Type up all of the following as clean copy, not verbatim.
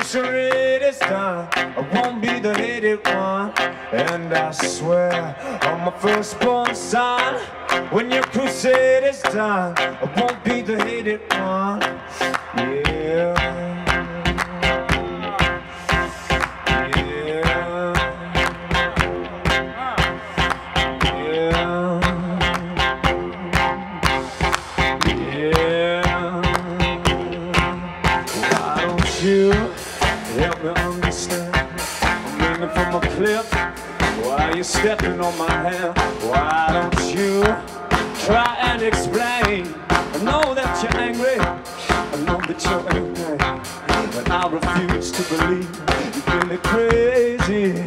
It's the latest time, I won't be the latest one. And I swear on my firstborn son, when your crusade is done, I won't be the hated one. Yeah. Why are you stepping on my hand? Why don't you try and explain? I know that you're angry, I know that you're angry, but I refuse to believe you're feeling crazy.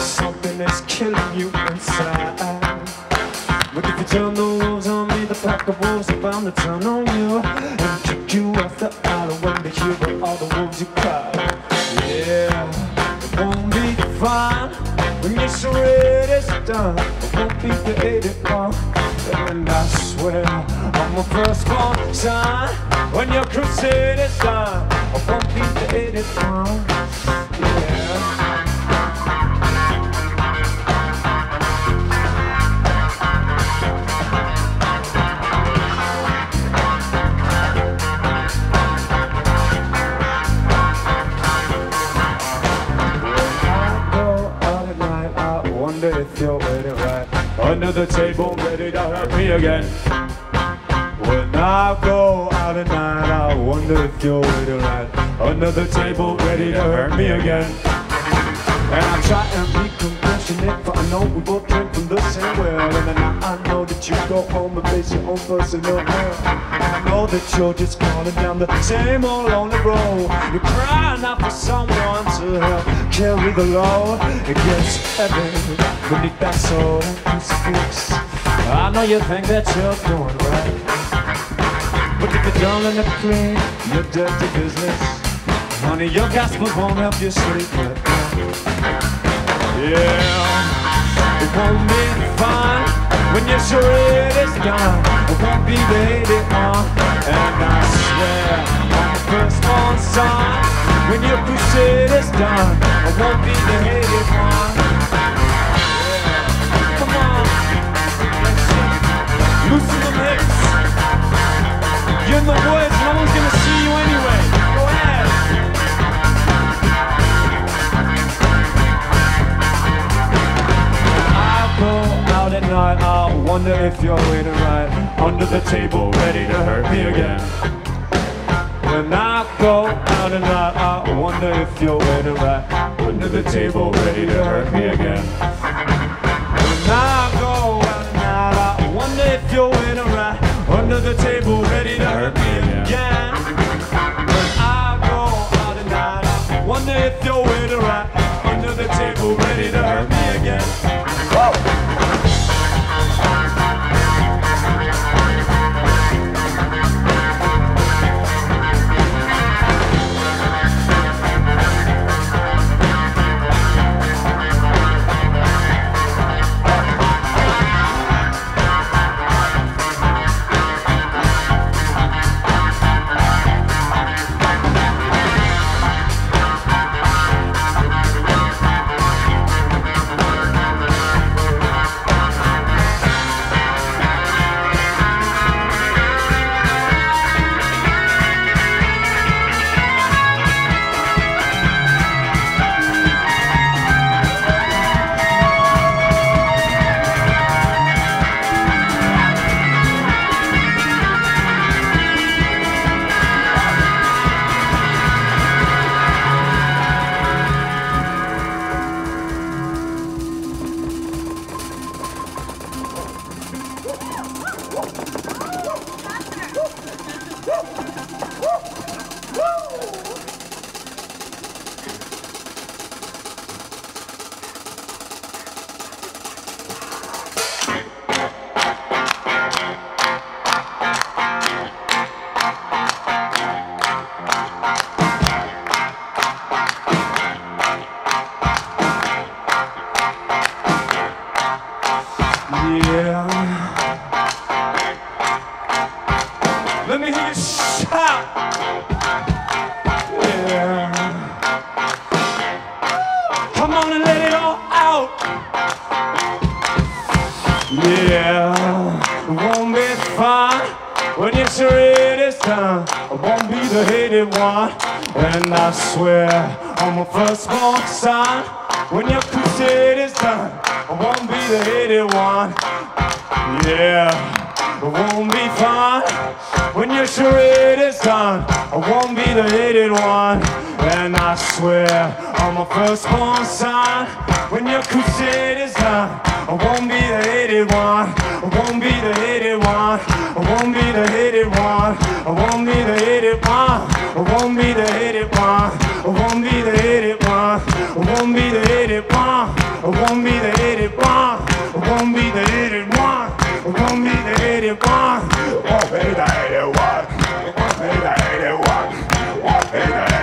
Something that's killing you inside. But if you turn the wolves on me, the pack of wolves are bound to turn on you and kick you off the island when they hear about all the wolves you cry. Yeah. Won't be fine when your charade is done. I won't be the hated one, and I swear I'm the first one sign. When your crusade is done, I won't be the hated one. Yeah. If you're waiting right under the table, ready to hurt me again. When I go out at night, I wonder if you're waiting right under the table, ready to hurt me again. And I'm trying to be compassionate, for I know we both came from the same well. And now I know that you go home and face your own personal hell. And I know that you're just calling down the same old lonely road. You're crying out for someone to help carry the load against heaven beneath that soul and crucifix. I know you think that you're doing right, but if you're dull and clean, you're dirty business. Honey, your gospel won't help you sleep at night. Yeah, it won't be fine when your charade is gone. It won't be laid on, and I swear on the firstborn son, when your crusade is done, I won't be the hated one. Come on, loosen them hips. You're in the woods, no one's gonna see you anyway. Go ahead. I go out at night, I wonder if you're waiting right under the table, ready to hurt me again. When I go out and out, I wonder if you're waiting right under the table, ready to hurt me again. When I go out and out, I wonder if you're waiting right under the table, ready to hurt me again. When I go out and out, I wonder if you're waiting right under the table, ready to hurt me again. Whoa. Let me hear you shout. Yeah. century this time, I won't be the hated one. And I swear on my firstborn son, when your crusade is done, I won't be the hated one. Yeah, it won't be fun. When your charade is done, I won't be the hated one. And I swear on my firstborn son, when your crusade is done, I won't be the hated one. I won't be the hated one. I won't be the hated one. I won't be the hated one. I won't be the hated one. I won't be the hated one. I won't be the hated one. I won't be the hated one. I won't be the hated one. I won't be the hated one. I won't be the hated one. I won't be the hated one. I won't be the hated one. I won't be the hated one. I won't be the hated one. I won't be the hated one.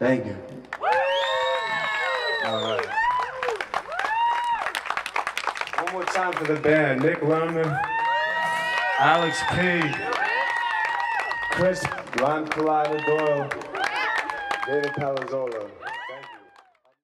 Thank you. All right. One more time for the band. Nick Lerman, Alex P, Chris Roncalado-Doyle, David Palazzolo.